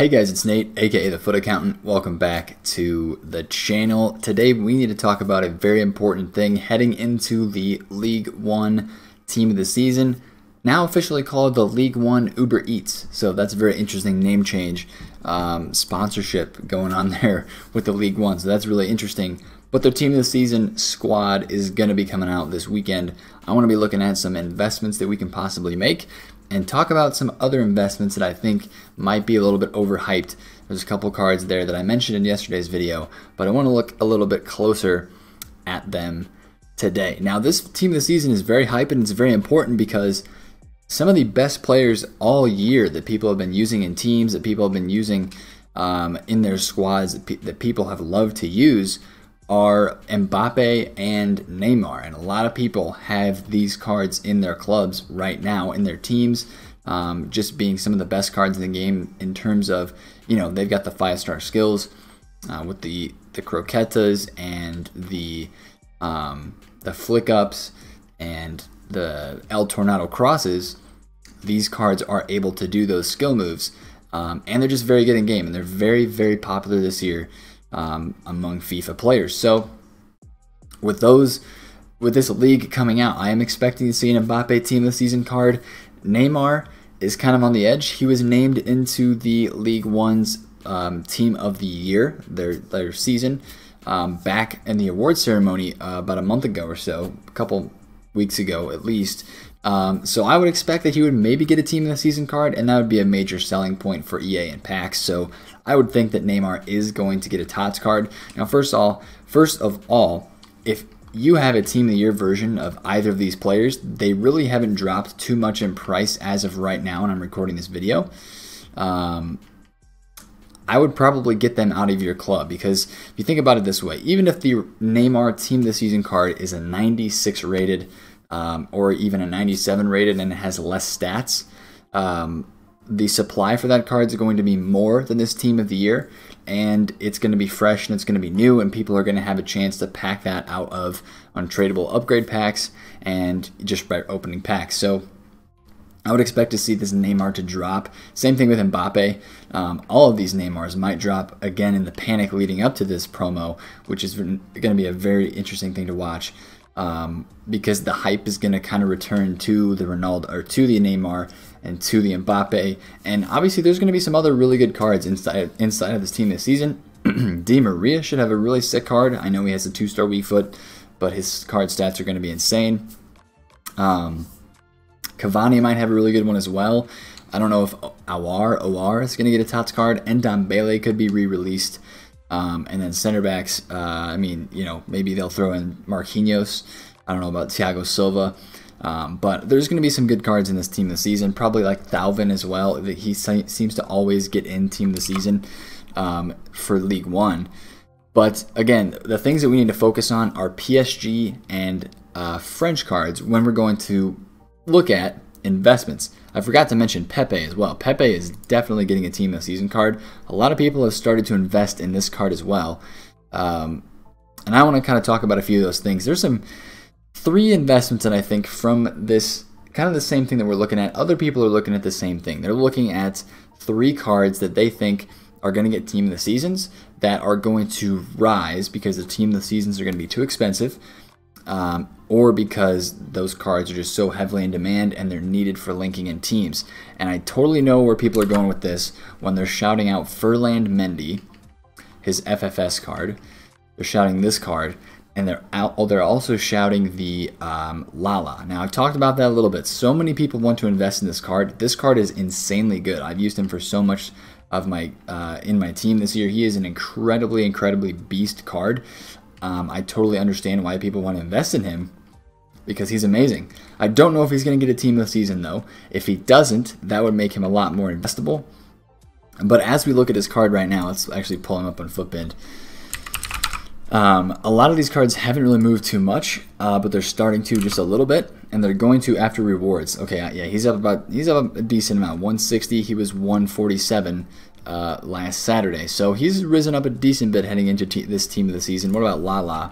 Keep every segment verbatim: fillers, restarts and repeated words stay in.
Hey guys, it's Nate, aka The Foot Accountant. Welcome back to the channel. Today we need to talk about a very important thing heading into the League one Team of the Season, now officially called the League one Uber Eats. So that's a very interesting name change, um, sponsorship going on there with the League one, so that's really interesting. But their Team of the Season squad is going to be coming out this weekend. I want to be looking at some investments that we can possibly make, and talk about some other investments that I think might be a little bit overhyped. There's a couple cards there that I mentioned in yesterday's video, but I want to look a little bit closer at them today. Now, this Team of the Season is very hyped, and it's very important because some of the best players all year that people have been using in teams, that people have been using um, in their squads, that, pe that people have loved to use, are Mbappe and Neymar, and a lot of people have these cards in their clubs right now, in their teams, um, just being some of the best cards in the game in terms of, you know, they've got the five-star skills uh, with the the croquetas and the um, the flick ups and the El Tornado crosses. These cards are able to do those skill moves, um, and they're just very good in game, and they're very very popular this year. Um, among FIFA players. So with those with this league coming out, I am expecting to see an Mbappe Team of the Season card. Neymar is kind of on the edge. He was named into the League one's um, Team of the Year, their, their season, um, back in the award ceremony uh, about a month ago or so, a couple weeks ago at least. Um, so I would expect that he would maybe get a Team of the Season card, and that would be a major selling point for E A and PAX. So I would think that Neymar is going to get a T O T S card. Now, first of all, first of all, if you have a Team of the Year version of either of these players, they really haven't dropped too much in price as of right now, and I'm recording this video. Um, I would probably get them out of your club, because if you think about it this way, even if the Neymar Team of the Season card is a ninety-six rated, Um, or even a ninety-seven rated and it has less stats, um, the supply for that card is going to be more than this Team of the Year, and it's going to be fresh and it's going to be new, and people are going to have a chance to pack that out of untradeable upgrade packs and just by opening packs. So I would expect to see this Neymar to drop. Same thing with Mbappe. Um, all of these Neymars might drop again in the panic leading up to this promo, which is going to be a very interesting thing to watch. Um, because the hype is going to kind of return to the Ronaldo or to the Neymar and to the Mbappe, and obviously there's going to be some other really good cards inside inside of this Team this season. De Maria should have a really sick card. I know he has a two-star weak foot, but his card stats are going to be insane. Um, Cavani might have a really good one as well. I don't know if Awar Awar is going to get a T O T S card, and Ndombele could be re-released. Um, and then center backs, uh, I mean, you know, maybe they'll throw in Marquinhos. I don't know about Thiago Silva. Um, but there's going to be some good cards in this Team this season. Probably like Thauvin as well. He se seems to always get in Team this season um, for League one. But again, the things that we need to focus on are P S G and uh, French cards when we're going to look at investments. I forgot to mention Pepe as well. Pepe is definitely getting a Team of the Season card. A lot of people have started to invest in this card as well. Um, and I want to kind of talk about a few of those things. There's some three investments that I think from this, kind of the same thing that we're looking at. Other people are looking at the same thing. They're looking at three cards that they think are going to get Team of the Seasons that are going to rise because the Team of the Seasons are going to be too expensive. Um, or because those cards are just so heavily in demand and they're needed for linking in teams. And I totally know where people are going with this when they're shouting out Ferland Mendy, his F F S card. They're shouting this card, and they're out, oh, they're also shouting the um, Lala. Now, I've talked about that a little bit. So many people want to invest in this card. This card is insanely good. I've used him for so much of my uh, in my team this year. He is an incredibly, incredibly beast card. Um, I totally understand why people want to invest in him, because he's amazing. I don't know if he's going to get a Team of the Season, though. If he doesn't, that would make him a lot more investable. But as we look at his card right now, let's actually pull him up on Footbend. Um, a lot of these cards haven't really moved too much, uh, but they're starting to just a little bit, and they're going to after rewards. Okay, yeah, he's up about he's up a decent amount, one sixty. He was one forty-seven. Uh, last Saturday. So he's risen up a decent bit heading into te this Team of the Season. What about Lala?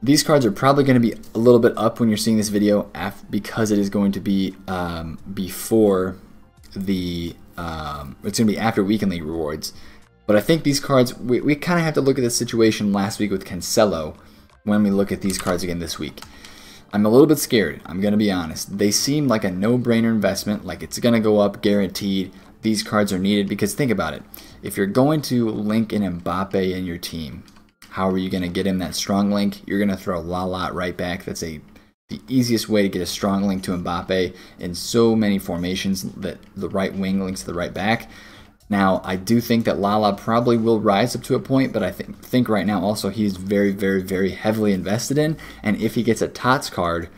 These cards are probably going to be a little bit up when you're seeing this video af because it is going to be um, before the Um, it's going to be after Weekend League rewards. But I think these cards, we, we kind of have to look at the situation last week with Cancelo when we look at these cards again this week. I'm a little bit scared, I'm going to be honest. They seem like a no-brainer investment, like it's going to go up guaranteed. These cards are needed because think about it. If you're going to link an Mbappe in your team, how are you going to get him that strong link? You're going to throw Lala right back. That's a the easiest way to get a strong link to Mbappe in so many formations that the right wing links to the right back. Now, I do think that Lala probably will rise up to a point, but I th think right now also he's very, very, very heavily invested in. And if he gets a T O T S card,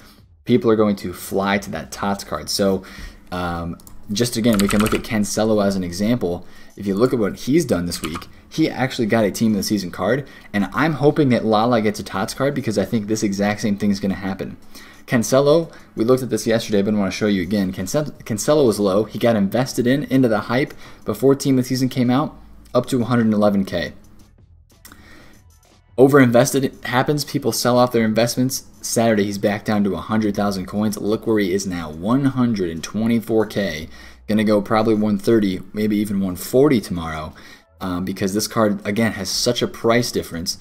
people are going to fly to that T O T S card. So um, just again, we can look at Cancelo as an example. If you look at what he's done this week, he actually got a Team of the Season card. And I'm hoping that Lala gets a T O T S card because I think this exact same thing is going to happen. Cancelo, we looked at this yesterday, but I want to show you again. Cancelo was low. He got invested in, into the hype before Team of the Season came out, up to one hundred eleven K. Overinvested happens. People sell off their investments. Saturday, he's back down to one hundred thousand coins. Look where he is now, one hundred twenty-four K. Going to go probably one thirty, maybe even one forty tomorrow um, because this card, again, has such a price difference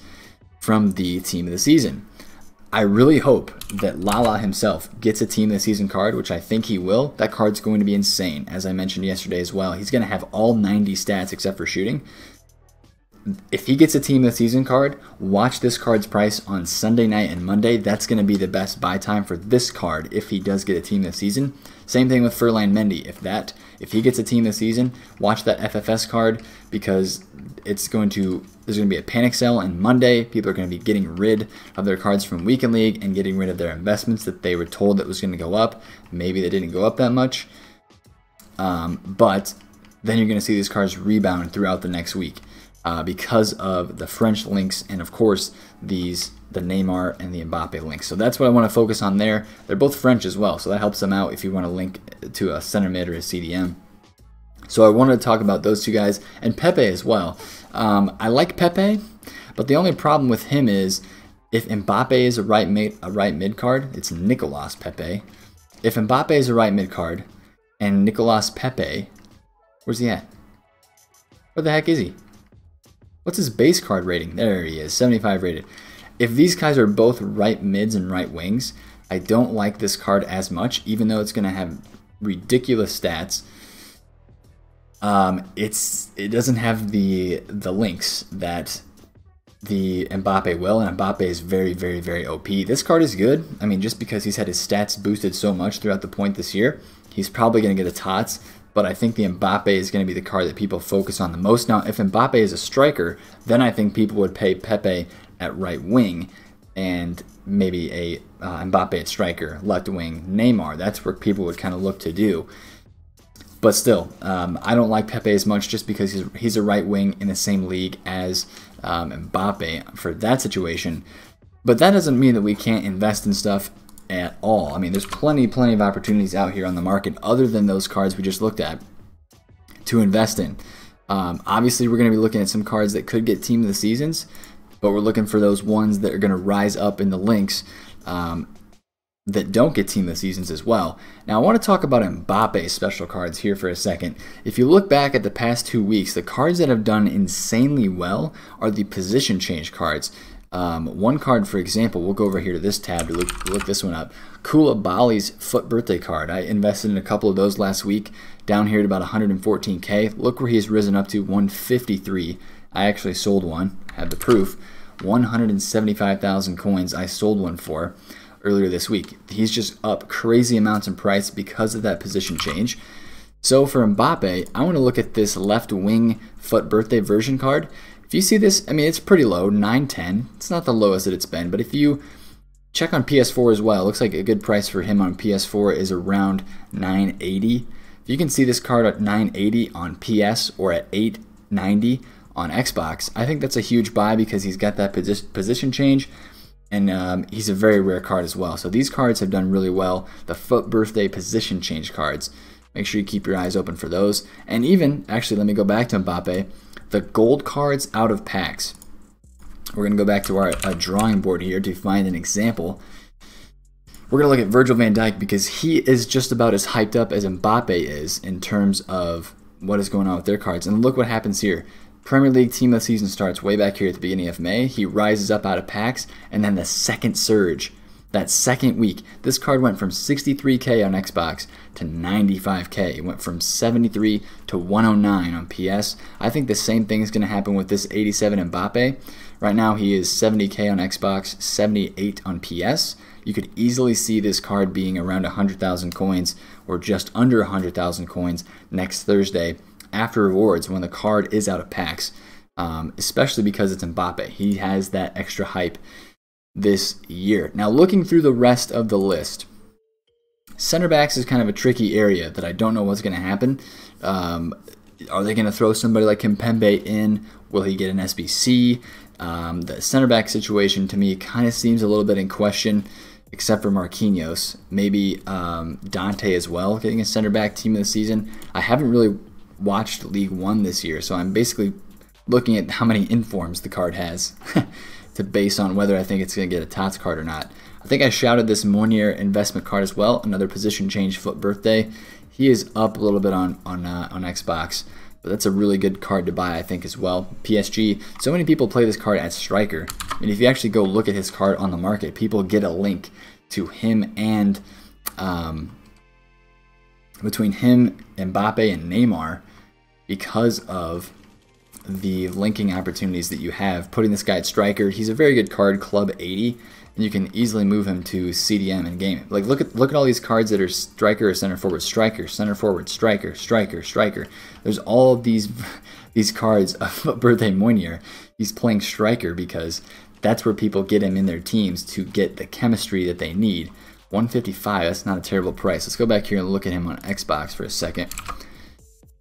from the Team of the Season. I really hope that Lala himself gets a Team of the Season card, which I think he will. That card's going to be insane, as I mentioned yesterday as well. He's going to have all ninety stats except for shooting. If he gets a Team of the Season card, watch this card's price on Sunday night and Monday. That's going to be the best buy time for this card if he does get a Team of the Season. Same thing with Ferland Mendy. If that, if he gets a Team of the Season, watch that F F S card because it's going to... There's going to be a panic sell on Monday. People are going to be getting rid of their cards from Weekend League and getting rid of their investments that they were told that was going to go up. Maybe they didn't go up that much. Um, but then you're going to see these cards rebound throughout the next week uh, because of the French links and, of course, these the Neymar and the Mbappe links. So that's what I want to focus on there. They're both French as well, so that helps them out if you want to link to a center mid or a C D M. So I wanted to talk about those two guys and Pepe as well. Um, I like Pepe, but the only problem with him is if Mbappe is a right mid, a right mid card, it's Nicolas Pepe. If Mbappe is a right mid card and Nicolas Pepe, where's he at? Where the heck is he? What's his base card rating? There he is, seventy-five rated. If these guys are both right mids and right wings, I don't like this card as much, even though it's going to have ridiculous stats. Um, it's it doesn't have the the links that the Mbappe will, and Mbappe is very, very, very O P. This card is good. I mean, just because he's had his stats boosted so much throughout the point this year, he's probably going to get a T O T S, but I think the Mbappe is going to be the card that people focus on the most. Now, if Mbappe is a striker, then I think people would pay Pepe at right wing and maybe a uh, Mbappe at striker, left wing, Neymar. That's where people would kind of look to do. But still, um, I don't like Pepe as much just because he's, he's a right wing in the same league as um, Mbappe for that situation. But that doesn't mean that we can't invest in stuff at all. I mean, there's plenty, plenty of opportunities out here on the market other than those cards we just looked at to invest in. Um, obviously, we're going to be looking at some cards that could get Team of the Seasons, but we're looking for those ones that are going to rise up in the links Um that don't get Team of the Seasons as well. Now I want to talk about Mbappe's special cards here for a second. If you look back at the past two weeks, the cards that have done insanely well are the position change cards. Um, one card, for example, we'll go over here to this tab to look, look this one up. Koulibaly's foot birthday card. I invested in a couple of those last week, down here at about one hundred fourteen K. Look where he's risen up to, one fifty-three. I actually sold one, have the proof. one hundred seventy-five thousand coins I sold one for earlier this week. He's just up crazy amounts in price because of that position change. So for Mbappe, I want to look at this left wing foot birthday version card. If you see this, I mean, it's pretty low, nine ten. It's not the lowest that it's been, but if you check on P S four as well, it looks like a good price for him on P S four is around nine eighty. If you can see this card at nine eighty on P S or at eight ninety on Xbox, I think that's a huge buy because he's got that position change. And um, he's a very rare card as well. So these cards have done really well. The foot birthday position change cards. Make sure you keep your eyes open for those. And even, actually, let me go back to Mbappe. The gold cards out of packs. We're going to go back to our uh, drawing board here to find an example. We're going to look at Virgil van Dijk because he is just about as hyped up as Mbappe is in terms of what is going on with their cards. And look what happens here. Premier League team of the season starts way back here at the beginning of May. He rises up out of packs, and then the second surge, that second week, this card went from sixty-three K on Xbox to ninety-five K. It went from seventy-three to one oh nine on P S. I think the same thing is going to happen with this eighty-seven Mbappe. Right now he is seventy K on Xbox, seventy-eight on P S. You could easily see this card being around one hundred thousand coins or just under one hundred thousand coins next Thursday after rewards when the card is out of packs, um, especially because it's Mbappe. He has that extra hype this year. Now, looking through the rest of the list, center backs is kind of a tricky area that I don't know what's going to happen. Um, are they going to throw somebody like Kimpembe in? Will he get an S B C? Um, the center back situation to me kind of seems a little bit in question, except for Marquinhos. Maybe um, Dante as well, getting a center back team of the season. I haven't really watched League one this year, so I'm basically looking at how many informs the card has to base on whether I think it's going to get a T O T S card or not. I think I shouted this Mornier investment card as well, another position change foot birthday. He is up a little bit on, on, uh, on Xbox, but that's a really good card to buy, I think, as well. P S G, so many people play this card as striker. I mean, if you actually go look at his card on the market, people get a link to him and, um, between him, Mbappe, and Neymar because of the linking opportunities that you have. Putting this guy at striker, he's a very good card, club eighty, and you can easily move him to C D M and game it. Like, look at look at all these cards that are striker or center forward, striker, center forward, striker, striker, striker. There's all of these these cards of Birthday Mounier. He's playing striker because that's where people get him in their teams to get the chemistry that they need. one fifty-five, that's not a terrible price. Let's go back here and look at him on Xbox for a second.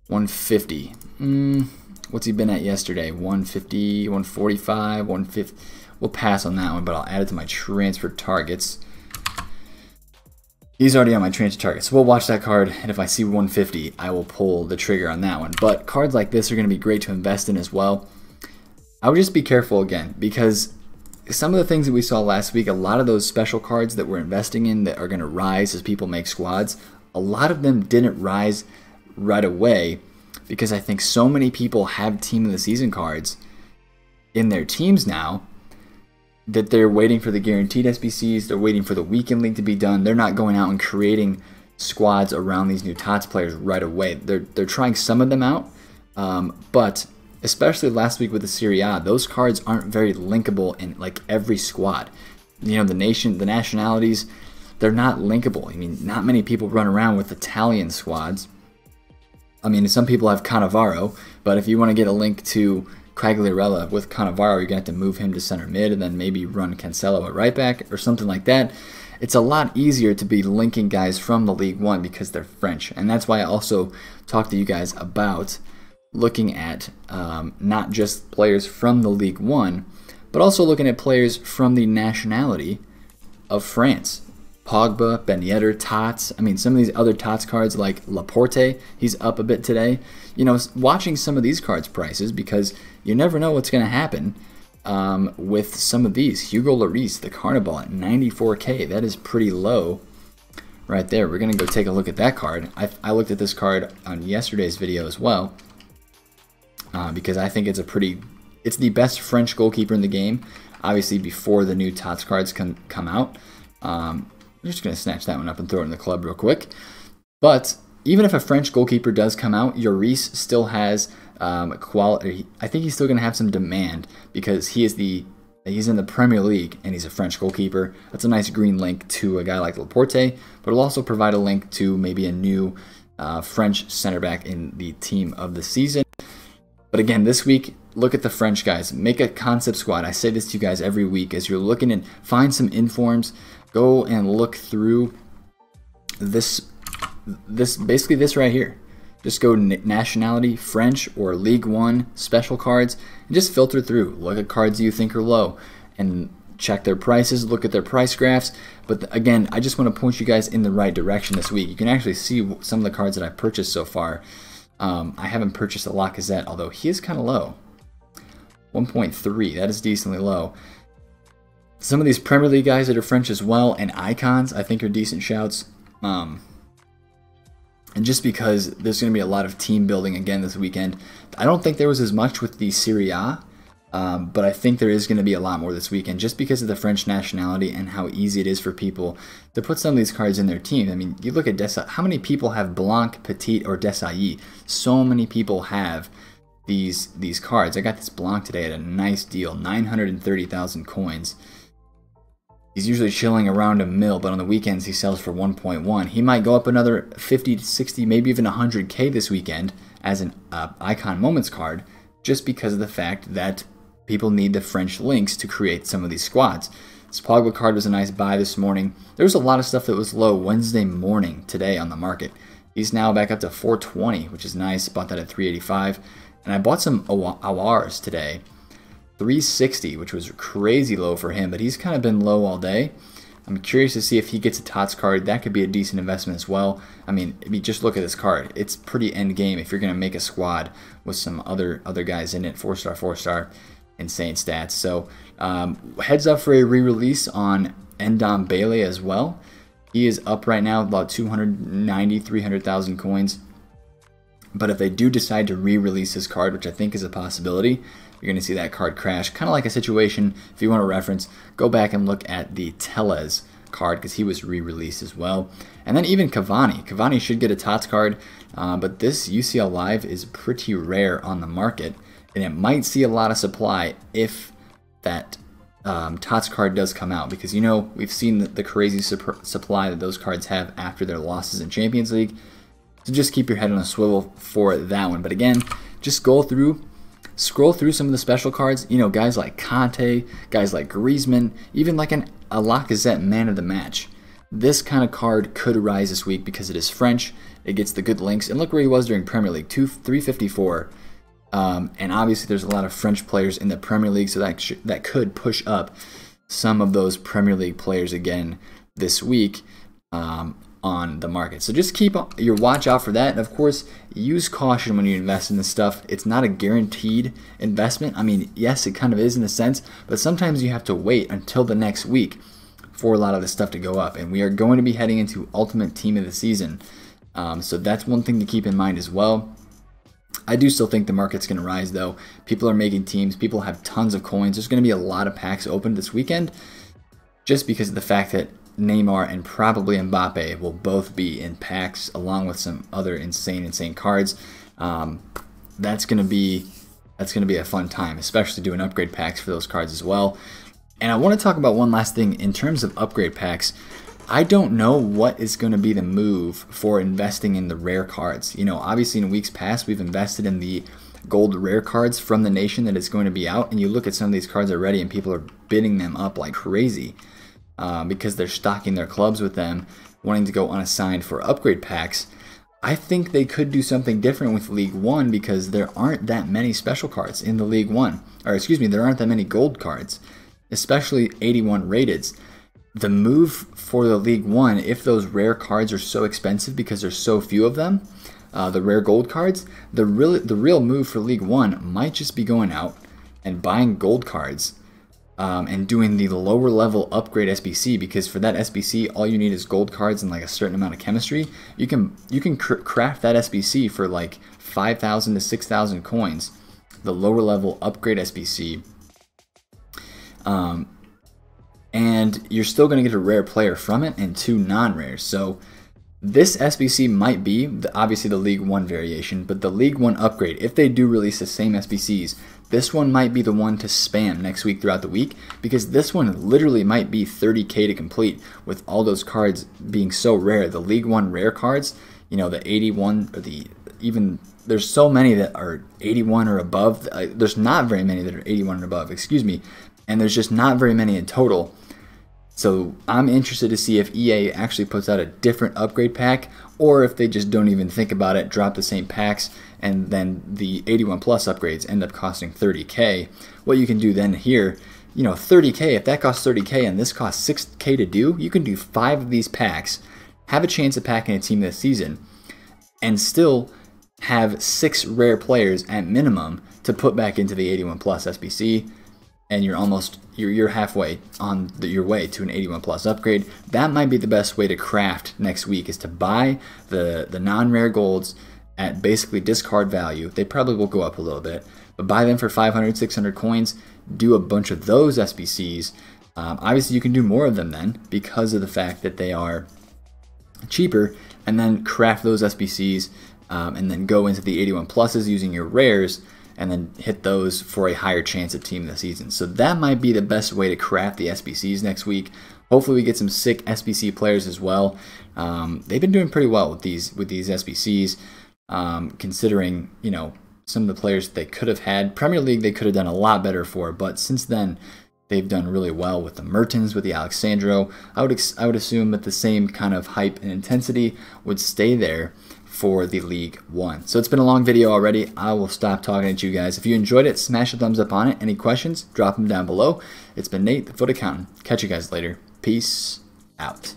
one fifty. Mm. What's he been at yesterday? one fifty, one forty-five, one fifty. We'll pass on that one, but I'll add it to my transfer targets. He's already on my transfer targets, so we'll watch that card, and if I see one fifty, I will pull the trigger on that one. But cards like this are going to be great to invest in as well. I would just be careful again, because some of the things that we saw last week, a lot of those special cards that we're investing in that are going to rise as people make squads, a lot of them didn't rise right away, because I think so many people have team of the season cards in their teams now that they're waiting for the guaranteed S B Cs, they're waiting for the weekend league to be done. They're not going out and creating squads around these new T O T S players right away. They're, they're trying some of them out, um, but especially last week with the Serie A, those cards aren't very linkable in like every squad. You know, the nation, the nationalities, they're not linkable. I mean, not many people run around with Italian squads. I mean, some people have Cannavaro, but if you want to get a link to Quagliarella with Cannavaro, you're going to have to move him to center mid and then maybe run Cancelo at right back or something like that. It's a lot easier to be linking guys from the League One because they're French. And that's why I also talked to you guys about looking at um, not just players from the League One, but also looking at players from the nationality of France. Pogba, Ben Yedder, T O T S. I mean, some of these other T O T S cards like Laporte, he's up a bit today. You know, watching some of these cards' prices because you never know what's going to happen um, with some of these. Hugo Lloris, the Carnival at ninety-four K. That is pretty low right there. We're going to go take a look at that card. I, I looked at this card on yesterday's video as well uh, because I think it's a pretty, it's the best French goalkeeper in the game, obviously before the new T O T S cards come, come out. Um, I'm just going to snatch that one up and throw it in the club real quick. But even if a French goalkeeper does come out, Lloris still has um, quality. I think he's still going to have some demand because he is the he's in the Premier League and he's a French goalkeeper. That's a nice green link to a guy like Laporte, but it'll also provide a link to maybe a new uh, French center back in the team of the season. But again, this week, look at the French guys. Make a concept squad. I say this to you guys every week as you're looking and find some informs. Go and look through this, this basically this right here. Just go nationality, French, or League One special cards, and just filter through. Look at cards you think are low, and check their prices. Look at their price graphs. But again, I just want to point you guys in the right direction this week. You can actually see some of the cards that I've purchased so far. Um, I haven't purchased a Lacazette, although he is kind of low. one point three, that is decently low. Some of these Premier League guys that are French as well, and icons, I think are decent shouts. Um, and just because there's going to be a lot of team building again this weekend. I don't think there was as much with the Serie A, um, but I think there is going to be a lot more this weekend just because of the French nationality and how easy it is for people to put some of these cards in their team. I mean, you look at Desa, how many people have Blanc, Petit, or Desailles? So many people have these these cards. I got this Blanc today at a nice deal, nine hundred thirty thousand coins. He's usually chilling around a mil, but on the weekends he sells for one point one. He might go up another fifty to sixty, maybe even one hundred K this weekend as an uh, Icon Moments card, just because of the fact that people need the French links to create some of these squads. This Pogba card was a nice buy this morning. There was a lot of stuff that was low Wednesday morning today on the market. He's now back up to four twenty, which is nice. Bought that at three eighty-five. And I bought some Awars today. three sixty, which was crazy low for him, but he's kind of been low all day. I'm curious to see if he gets a T O T S card. That could be a decent investment as well. I mean, I mean just look at this card. It's pretty end game if you're going to make a squad with some other other guys in it. Four-star, four-star, insane stats. So um, heads up for a re-release on Ndombele as well. He is up right now about two ninety, three hundred thousand coins. But if they do decide to re-release his card, which I think is a possibility, you're going to see that card crash. Kind of like a situation, if you want to reference, go back and look at the Tellez card because he was re-released as well. And then even Cavani. Cavani should get a T O T S card, uh, but this U C L Live is pretty rare on the market, and it might see a lot of supply if that um, T O T S card does come out because, you know, we've seen the, the crazy supply that those cards have after their losses in Champions League. So just keep your head on a swivel for that one. But again, just go through, scroll through some of the special cards. You know, guys like Kante, guys like Griezmann, even like an, a Lacazette man of the match. This kind of card could rise this week because it is French. It gets the good links. And look where he was during Premier League, two, three fifty-four. Um, and obviously there's a lot of French players in the Premier League, so that, sh that could push up some of those Premier League players again this week. Um, on the market. So just keep your watch out for that. And of course, use caution when you invest in this stuff. It's not a guaranteed investment. I mean, yes, it kind of is in a sense, but sometimes you have to wait until the next week for a lot of this stuff to go up. And we are going to be heading into Ultimate Team of the Season. Um, so that's one thing to keep in mind as well. I do still think the market's going to rise though. People are making teams. People have tons of coins. There's going to be a lot of packs opened this weekend just because of the fact that Neymar and probably Mbappe will both be in packs along with some other insane, insane cards. Um, that's gonna be that's gonna be a fun time, especially doing upgrade packs for those cards as well. And I want to talk about one last thing in terms of upgrade packs. I don't know what is going to be the move for investing in the rare cards. You know, obviously in weeks past we've invested in the gold rare cards from the nation that is going to be out, and you look at some of these cards already, and people are bidding them up like crazy. Uh, because they're stocking their clubs with them, wanting to go unassigned for upgrade packs. I think they could do something different with League one because there aren't that many special cards in the League one. Or excuse me, there aren't that many gold cards, especially eighty-one rateds. The move for the League one, if those rare cards are so expensive because there's so few of them, uh, the rare gold cards, the real, the real move for League one might just be going out and buying gold cards. Um, and doing the lower level upgrade S B C, because for that S B C all you need is gold cards and like a certain amount of chemistry. You can you can cr craft that S B C for like five thousand to six thousand coins, the lower level upgrade S B C, um, and you're still going to get a rare player from it and two non-rares. So this S B C might be the, obviously the League one variation, but the League one upgrade, if they do release the same S B Cs, this one might be the one to spam next week throughout the week, because this one literally might be thirty K to complete with all those cards being so rare. The League one rare cards, you know, the eighty-one or the even, there's so many that are eighty-one or above. There's not very many that are eighty-one and above, excuse me, and there's just not very many in total. So I'm interested to see if E A actually puts out a different upgrade pack, or if they just don't even think about it, drop the same packs, and then the eighty-one plus upgrades end up costing thirty K. What you can do then here, you know, thirty K, if that costs thirty K and this costs six K to do, you can do five of these packs, have a chance of packing a team this season, and still have six rare players at minimum to put back into the eighty-one plus S B C. and you're almost you're, you're halfway on the, your way to an eighty-one plus upgrade. That might be the best way to craft next week, is to buy the the non-rare golds at basically discard value. They probably will go up a little bit, but buy them for five hundred, six hundred coins, do a bunch of those S B Cs. Um, obviously you can do more of them then because of the fact that they are cheaper, and then craft those S B Cs, um, and then go into the eighty-one pluses using your rares, and then hit those for a higher chance of team this season. So that might be the best way to craft the S B Cs next week. Hopefully we get some sick S B C players as well. Um, they've been doing pretty well with these with these S B Cs, um, considering, you know, some of the players they could have had. Premier League they could have done a lot better for, but since then they've done really well with the Mertens, with the Alexandro. I would ex I would assume that the same kind of hype and intensity would stay there for the League One. So it's been a long video already. I will stop talking at you guys. If you enjoyed it, smash a thumbs up on it. Any questions, drop them down below. It's been Nate, the Foot Accountant. Catch you guys later. Peace out.